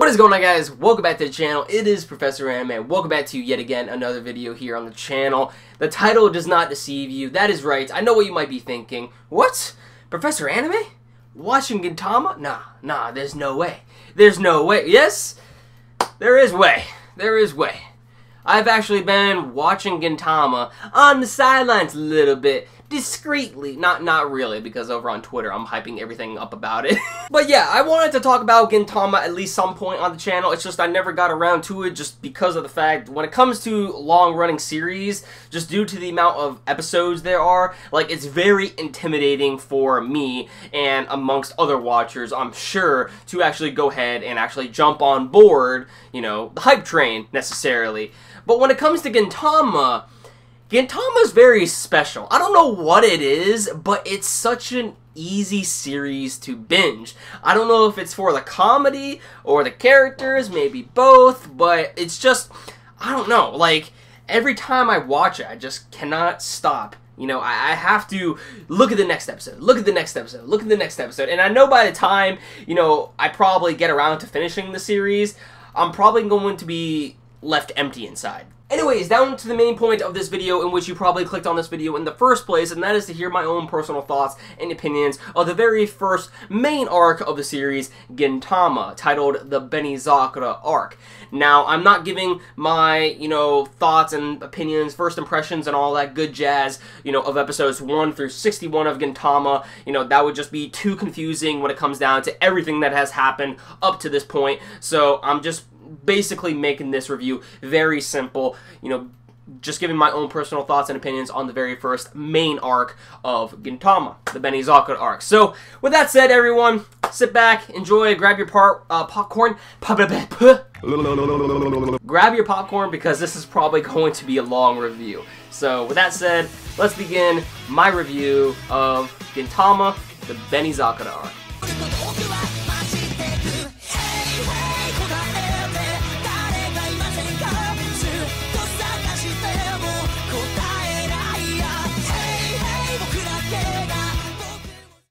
What is going on, guys? Welcome back to the channel. It is Professor Anime. Welcome back to yet again another video here on the channel. The title does not deceive you. That is right. I know what you might be thinking. What? Professor Anime? Watching Gintama? Nah, there's no way. There's no way. Yes? There is way. There is way. I've actually been watching Gintama on the sidelines a little bit. Discreetly, not really, because over on Twitter I'm hyping everything up about it. But yeah, I wanted to talk about Gintama at least some point on the channel. It's just I never got around to it just because of the fact when it comes to long-running series, just due to the amount of episodes there are, like, it's very intimidating for me and amongst other watchers, I'm sure, to actually go ahead and actually jump on board, you know, the hype train necessarily. But when it comes to Gintama, Gintama's very special. I don't know what it is, but it's such an easy series to binge. I don't know if it's for the comedy or the characters, maybe both, but it's just, I don't know. Like, every time I watch it, I just cannot stop. You know, I have to look at the next episode, look at the next episode, look at the next episode. And I know by the time, you know, I probably get around to finishing the series, I'm probably going to be left empty inside. Anyways, down to the main point of this video in which you probably clicked on this video in the first place, and that is to hear my own personal thoughts and opinions of the very first main arc of the series, Gintama, titled the Benizakura Arc. Now, I'm not giving my, you know, thoughts and opinions, first impressions and all that good jazz, you know, of episodes 1 through 61 of Gintama. You know, that would just be too confusing when it comes down to everything that has happened up to this point, so I'm just basically making this review very simple, you know, just giving my own personal thoughts and opinions on the very first main arc of Gintama, the Benizakura arc. So, with that said, everyone, sit back, enjoy, grab your popcorn, grab your popcorn, because this is probably going to be a long review. So, with that said, let's begin my review of Gintama, the Benizakura arc.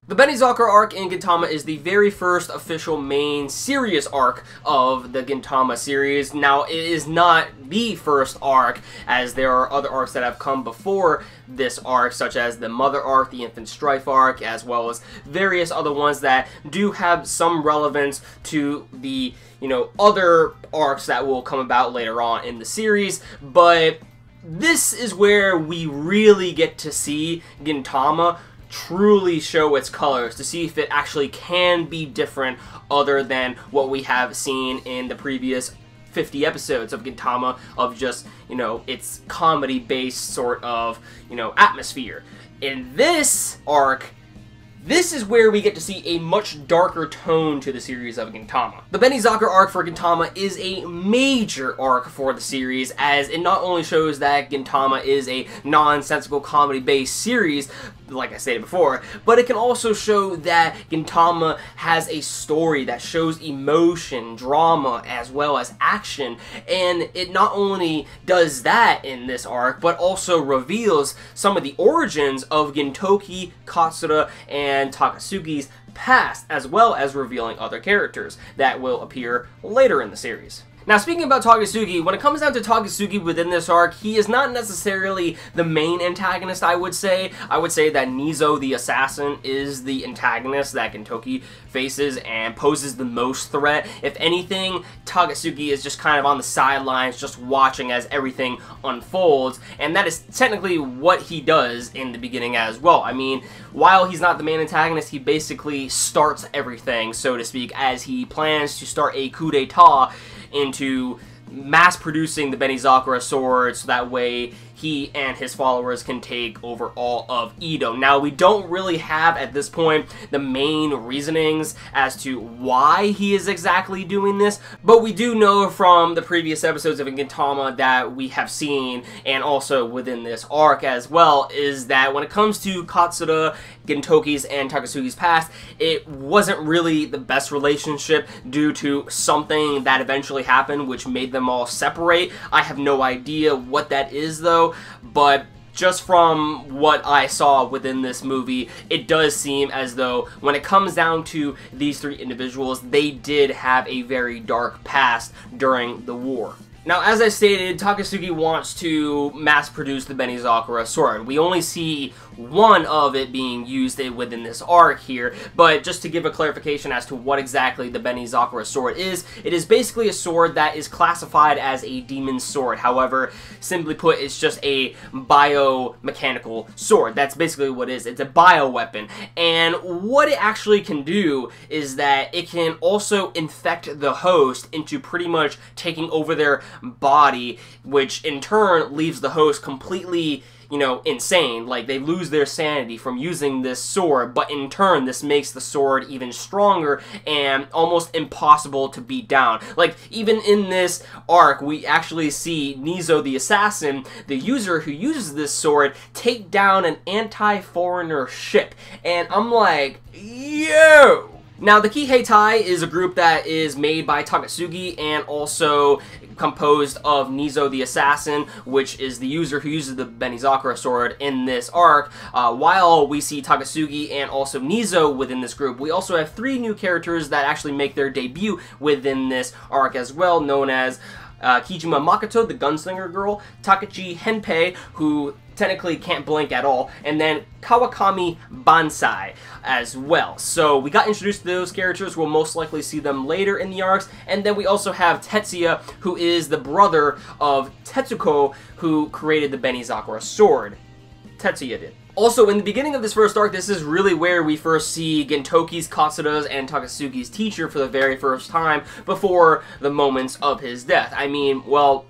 The Benizakura arc in Gintama is the very first official main serious arc of the Gintama series. Now, it is not the first arc, as there are other arcs that have come before this arc, such as the Mother arc, the Infant Strife arc, as well as various other ones that do have some relevance to the, you know, other arcs that will come about later on in the series, but this is where we really get to see Gintama truly show its colors, to see if it actually can be different other than what we have seen in the previous 50 episodes of Gintama, of just, you know, its comedy based sort of, you know, atmosphere. In this arc, this is where we get to see a much darker tone to the series of Gintama. The Benizakura arc for Gintama is a major arc for the series, as it not only shows that Gintama is a nonsensical comedy-based series, like I stated before, but it can also show that Gintama has a story that shows emotion, drama, as well as action, and it not only does that in this arc, but also reveals some of the origins of Gintoki, Katsura, and Takasugi's past, as well as revealing other characters that will appear later in the series. Now, speaking about Takasugi, when it comes down to Takasugi within this arc, he is not necessarily the main antagonist, I would say. I would say that Nizo, the assassin, is the antagonist that Gintoki faces and poses the most threat. If anything, Takasugi is just kind of on the sidelines, just watching as everything unfolds, and that is technically what he does in the beginning as well. I mean, while he's not the main antagonist, he basically starts everything, so to speak, as he plans to start a coup d'etat into mass producing the Benizakura sword, so that way he and his followers can take over all of Edo. Now, we don't really have at this point the main reasonings as to why he is exactly doing this, but we do know from the previous episodes of Gintama that we have seen, and also within this arc as well, is that when it comes to Katsura, Gintoki's, and Takasugi's past, it wasn't really the best relationship due to something that eventually happened which made them all separate. I have no idea what that is, though, but just from what I saw within this movie, it does seem as though when it comes down to these three individuals, they did have a very dark past during the war. Now, as I stated, Takasugi wants to mass-produce the Benizakura sword. We only see one of it being used within this arc here, but just to give a clarification as to what exactly the Benizakura sword is, it is basically a sword that is classified as a demon sword. However, simply put, it's just a biomechanical sword. That's basically what it is. It's a bioweapon, and what it actually can do is that it can also infect the host into pretty much taking over their body, which in turn leaves the host completely, you know, insane. Like, they lose their sanity from using this sword, but in turn this makes the sword even stronger and almost impossible to beat down. Like, even in this arc, we actually see Nizo the assassin, the user who uses this sword, take down an anti-foreigner ship, and I'm like, yo! Now, the Kihei Tai is a group that is made by Takasugi and also composed of Nizo the Assassin, which is the user who uses the Benizakura sword in this arc. While we see Takasugi and also Nizo within this group, we also have three new characters that actually make their debut within this arc as well, known as Kijima Makoto, the gunslinger girl, Takechi Henpei, who technically can't blink at all, and then Kawakami Bansai as well. So we got introduced to those characters. We'll most likely see them later in the arcs. And then we also have Tetsuya, who is the brother of Tetsuko, who created the Benizakura sword. Tetsuya did. Also, in the beginning of this first arc, this is really where we first see Gintoki's, Katsura's, and Takasugi's teacher for the very first time before the moments of his death. I mean, well,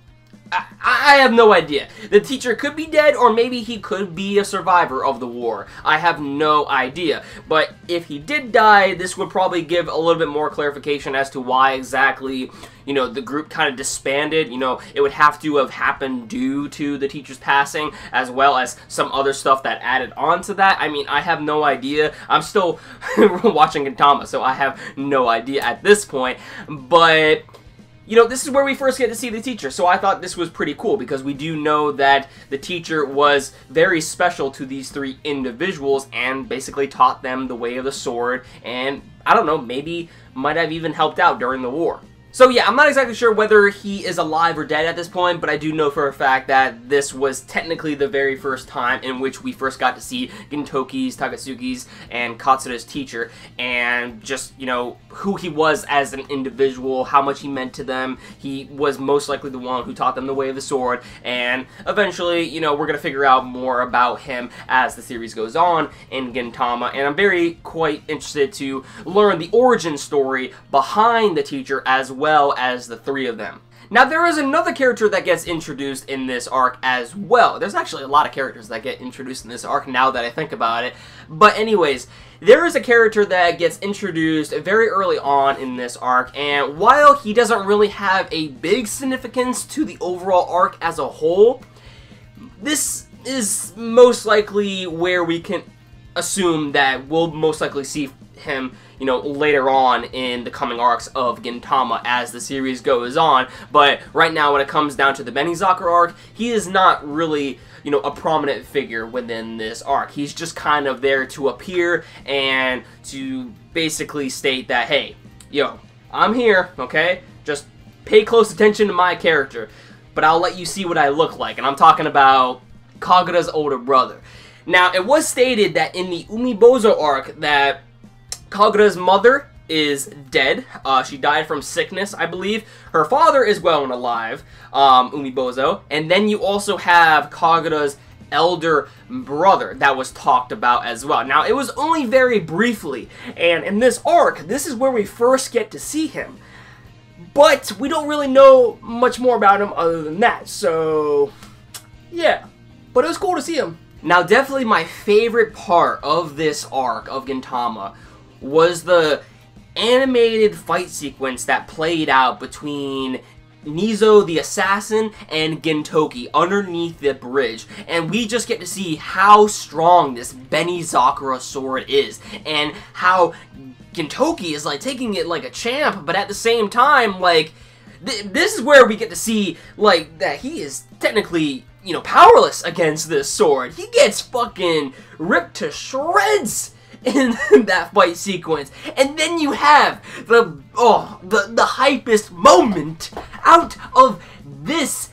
I have no idea. The teacher could be dead, or maybe he could be a survivor of the war. I have no idea. But if he did die, this would probably give a little bit more clarification as to why exactly, you know, the group kind of disbanded. You know, it would have to have happened due to the teacher's passing, as well as some other stuff that added on to that. I mean, I have no idea. I'm still watching Gintama, so I have no idea at this point. But, you know, this is where we first get to see the teacher, so I thought this was pretty cool, because we do know that the teacher was very special to these three individuals and basically taught them the way of the sword, and I don't know, maybe might have even helped out during the war. So yeah, I'm not exactly sure whether he is alive or dead at this point, but I do know for a fact that this was technically the very first time in which we first got to see Gintoki's, Takasugi's, and Katsura's teacher, and just, you know, who he was as an individual, how much he meant to them. He was most likely the one who taught them the way of the sword, and eventually, you know, we're going to figure out more about him as the series goes on in Gintama, and I'm quite interested to learn the origin story behind the teacher as well as the three of them. Now, there is another character that gets introduced in this arc as well. There's actually a lot of characters that get introduced in this arc now that I think about it. But anyways, there is a character that gets introduced very early on in this arc, and while he doesn't really have a big significance to the overall arc as a whole, this is most likely where we can assume that we'll most likely see him, you know, later on in the coming arcs of Gintama as the series goes on. But right now, when it comes down to the Benizakura arc, he is not really, you know, a prominent figure within this arc. He's just kind of there to appear and to basically state that, hey, yo, I'm here, okay? Just pay close attention to my character, but I'll let you see what I look like. And I'm talking about Kagura's older brother. Now, it was stated that in the Umibōzu arc that Kagura's mother is dead. She died from sickness, I believe. Her father is well and alive, Umibōzu. And then you also have Kagura's elder brother that was talked about as well. Now, it was only very briefly, and in this arc, this is where we first get to see him. But we don't really know much more about him other than that, so yeah. But it was cool to see him. Now, definitely my favorite part of this arc of Gintama was the animated fight sequence that played out between Nizo the assassin and Gintoki underneath the bridge, and we just get to see how strong this Benizakura sword is, and how Gintoki is like taking it like a champ, but at the same time, like, this is where we get to see, like, that he is technically you know, powerless against this sword. He gets fucking ripped to shreds in that fight sequence. And then you have the hypest moment out of this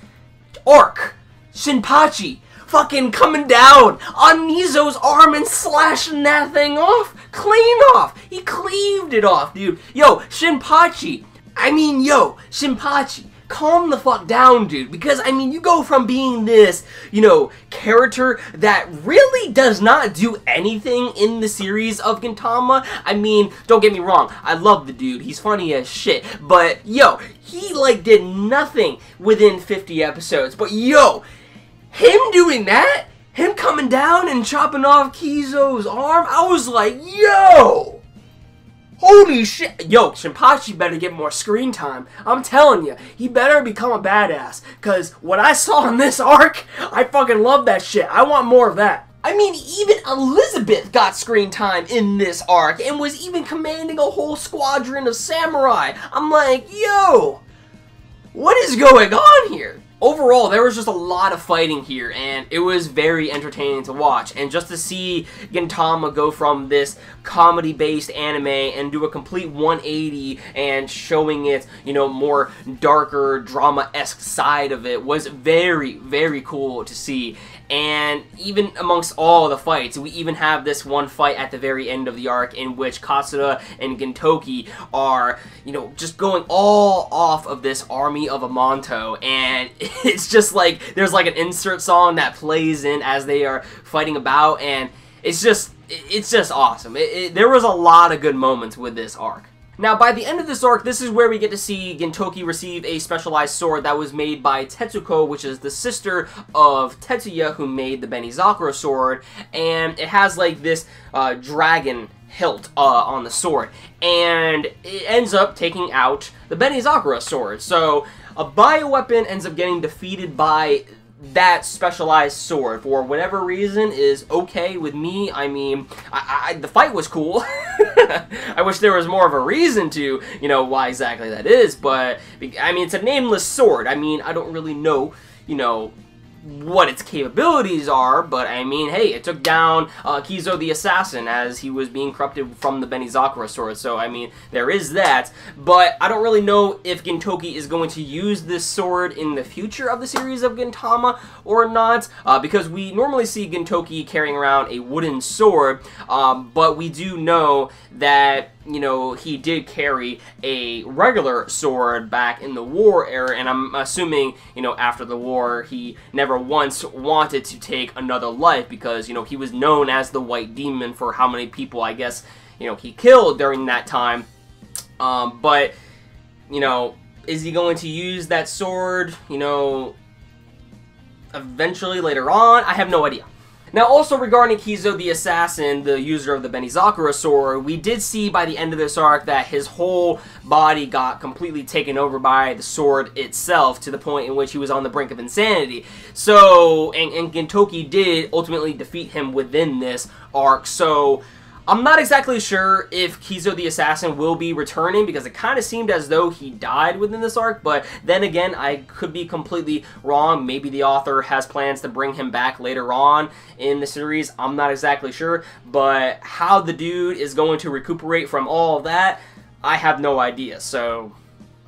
arc. Shinpachi fucking coming down on Nizo's arm and slashing that thing off. Clean off. He cleaved it off, dude. Yo, Shinpachi. I mean, yo, Shinpachi. Calm the fuck down, dude, because, I mean, you go from being this, you know, character that really does not do anything in the series of Gintama. I mean, don't get me wrong, I love the dude, he's funny as shit, but, yo, he, like, did nothing within 50 episodes, but, yo, him doing that, him coming down and chopping off Kizo's arm, I was like, yo! Holy shit! Yo, Shinpachi better get more screen time. I'm telling you, he better become a badass. Because what I saw in this arc, I fucking love that shit. I want more of that. I mean, even Elizabeth got screen time in this arc and was even commanding a whole squadron of samurai. I'm like, yo, what is going on here? Overall, there was just a lot of fighting here, and it was very entertaining to watch. And just to see Gintama go from this comedy-based anime and do a complete 180 and showing its, you know, more darker, drama-esque side of it was very, very cool to see. And even amongst all the fights, we even have this one fight at the very end of the arc in which Katsura and Gintoki are, you know, just going all off of this army of Amanto, and it's just like, there's like an insert song that plays in as they are fighting about, and it's just awesome. There was a lot of good moments with this arc. Now, by the end of this arc, this is where we get to see Gintoki receive a specialized sword that was made by Tetsuko, which is the sister of Tetsuya, who made the Benizakura sword, and it has, like, this dragon hilt on the sword, and it ends up taking out the Benizakura sword. So, a bioweapon ends up getting defeated by that specialized sword, for whatever reason, is okay with me. I mean, the fight was cool. I wish there was more of a reason to, you know, why exactly that is, but, I mean, it's a nameless sword. I mean, I don't really know, you know, what its capabilities are, but, I mean, hey, it took down Kizo the Assassin as he was being corrupted from the Benizakura sword, so, I mean, there is that, but I don't really know if Gintoki is going to use this sword in the future of the series of Gintama or not, because we normally see Gintoki carrying around a wooden sword, but we do know that, you know, he did carry a regular sword back in the war era, and I'm assuming, you know, after the war, he never once wanted to take another life because, you know, he was known as the White Demon for how many people, I guess, you know, he killed during that time. But, you know, is he going to use that sword, you know, eventually later on? I have no idea. Now, also regarding Kizo the Assassin, the user of the Benizakura sword, we did see by the end of this arc that his whole body got completely taken over by the sword itself to the point in which he was on the brink of insanity. So, and Gintoki did ultimately defeat him within this arc, so I'm not exactly sure if Kizo the Assassin will be returning because it kind of seemed as though he died within this arc, but then again, I could be completely wrong. Maybe the author has plans to bring him back later on in the series. I'm not exactly sure, but how the dude is going to recuperate from all of that, I have no idea, so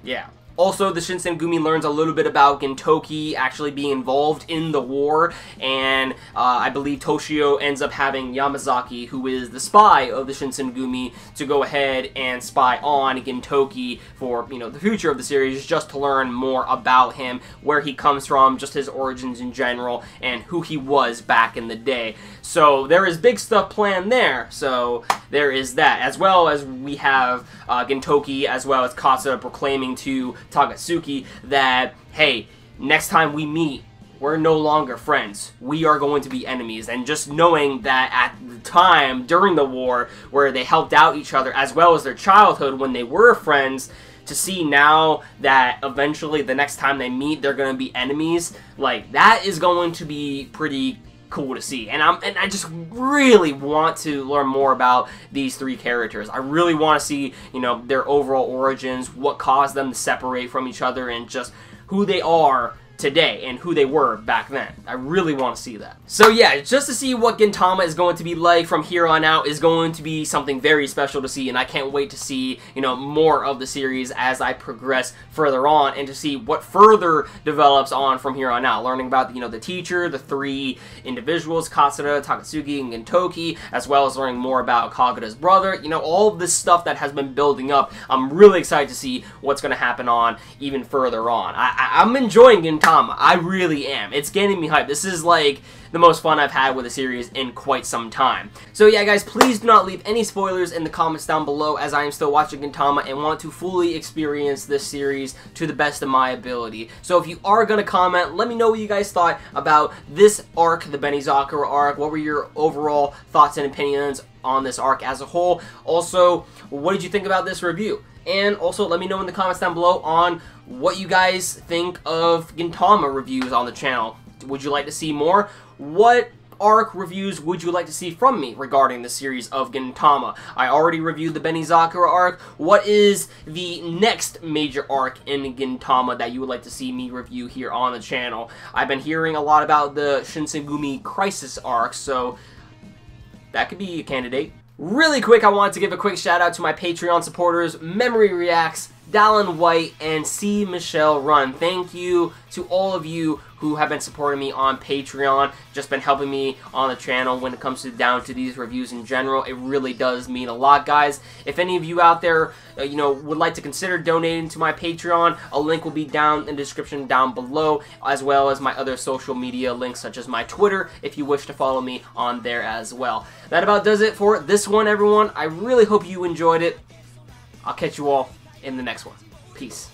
yeah. Also, the Shinsengumi learns a little bit about Gintoki actually being involved in the war, and I believe Toshio ends up having Yamazaki, who is the spy of the Shinsengumi, to go ahead and spy on Gintoki for, you know, the future of the series, just to learn more about him, where he comes from, just his origins in general, and who he was back in the day. So there is big stuff planned there, so there is that, as well as we have Gintoki, as well as Katsura proclaiming to Takasugi that, hey, next time we meet, we're no longer friends. We are going to be enemies. And just knowing that at the time during the war where they helped out each other, as well as their childhood when they were friends, to see now that eventually the next time they meet, they're going to be enemies, like, that is going to be pretty cool to see, and I just really want to learn more about these three characters. I really want to see, you know, their overall origins, what caused them to separate from each other, and just who they are today and who they were back then. I really want to see that. So yeah, just to see what Gintama is going to be like from here on out is going to be something very special to see, and I can't wait to see, you know, more of the series as I progress further on and to see what further develops on from here on out. Learning about, you know, the teacher, the three individuals, Katsura, Takasugi, and Gintoki, as well as learning more about Kagura's brother. You know, all of this stuff that has been building up, I'm really excited to see what's going to happen on even further on. I'm enjoying Gintama. I really am. It's getting me hyped. This is like the most fun I've had with the series in quite some time. So yeah guys, please do not leave any spoilers in the comments down below, as I am still watching Gintama and want to fully experience this series to the best of my ability. So if you are going to comment, let me know what you guys thought about this arc, the Benizakura arc. What were your overall thoughts and opinions on this arc as a whole? Also, what did you think about this review? And also let me know in the comments down below on what you guys think of Gintama reviews on the channel. Would you like to see more? What arc reviews would you like to see from me regarding the series of Gintama? I already reviewed the Benizakura arc. What is the next major arc in Gintama that you would like to see me review here on the channel? I've been hearing a lot about the Shinsengumi Crisis arc, so that could be a candidate. Really quick, I wanted to give a quick shout out to my Patreon supporters, Memory Reacts, Dallin White, and C. Michelle Run. Thank you to all of you who have been supporting me on Patreon, just been helping me on the channel when it comes to down to these reviews in general. It really does mean a lot, guys. If any of you out there, you know, would like to consider donating to my Patreon, a link will be down in the description down below, as well as my other social media links, such as my Twitter, if you wish to follow me on there as well. That about does it for this one, everyone. I really hope you enjoyed it. I'll catch you all in the next one. Peace.